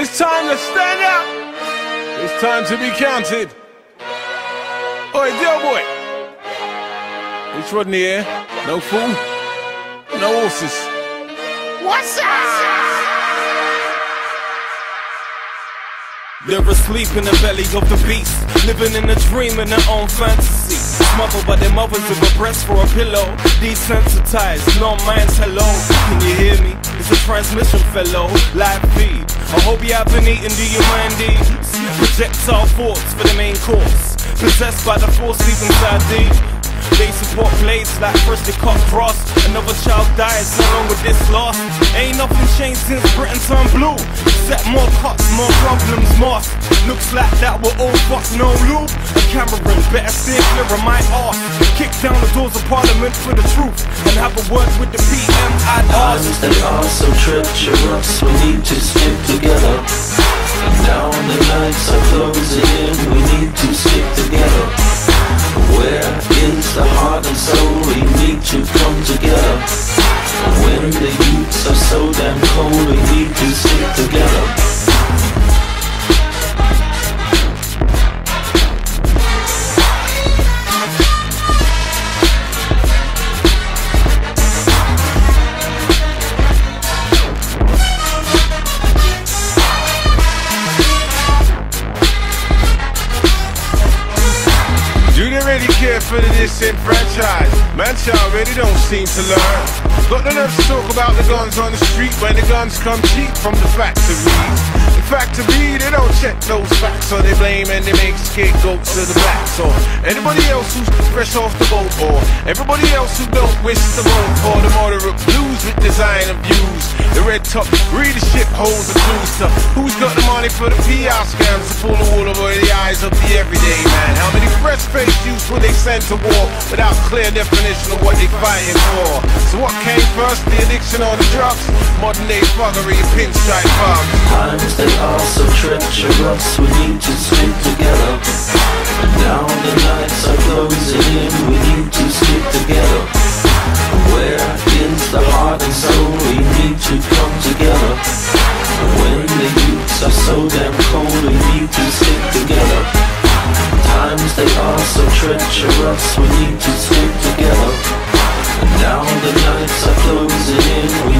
It's time to stand up. It's time to be counted. Oi, dear boy. It's Rodney here. No fool. No horses. What's up? They're asleep in the belly of the beast, living in a dream in their own fantasy, smothered by their mothers with a breast for a pillow, desensitized, no minds hello. Can you hear me? It's a transmission fellow, live feed. I hope you haven't eaten, do you mind these? Projectile thoughts for the main course, possessed by the force deep inside these. They support blades like freshly cut grass. Another child dies, no longer this lost. Ain't nothing changed since Britain turned blue, except more cuts, more problems, masked. Looks like that we're all fucked, no loop. The Cameron, better steer clear of my arse. Kick down the doors of Parliament for the truth, and have a word with the PM and ours. And ours, so treacherous, we need to stick together. And now the nights are closing in, we need to stick together. Where is the heart and soul? We need to come together. When the youths are so damn cold, we need to stick together. Care for the disenfranchised man, child really don't seem to learn. Got the nerves to talk about the guns on the street when the guns come cheap from the factory. The factory, they don't check those facts, or they blame and they make scapegoats of the blacks, or anybody else who's fresh off the boat, or everybody else who don't wish the boat, or the moderate blues with design and views. The red top readership holds the clues to who's got the money for the PR scams to pull the wool over the eyes of the everyday man. How many fresh face youths will they send to war without clear definition of what they fighting for? So what came first, the addiction or the drugs? Modern day buggery, pinstripe bugs. Times they are so treacherous, we need to stick together. And now the nights are closing in, we need to stick together. Where is the heart and soul? We need to come together. When the youths are so damn cold, we need to stick together. Times they are so treacherous, we need to stick together. And now the nights are closing in, we